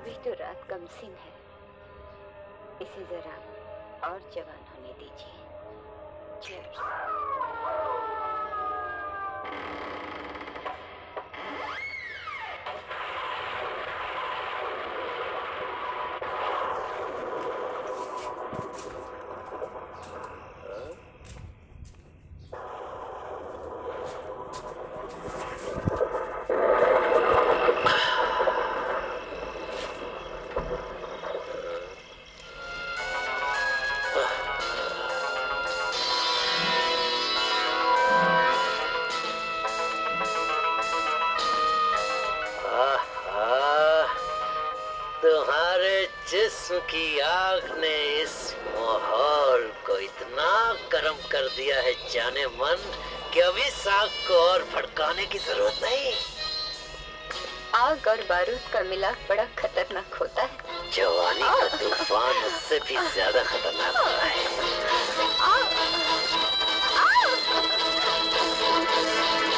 अभी तो रात कमसिन है, इसे जरा और जवान होने दीजिए। की आग ने इस माहौल को इतना गर्म कर दिया है जाने मन कि अभी इस आग को और भड़काने की जरूरत नहीं। आग और बारूद का मिलाप बड़ा खतरनाक होता है। जवानी का तूफान उससे भी ज्यादा खतरनाक होता है।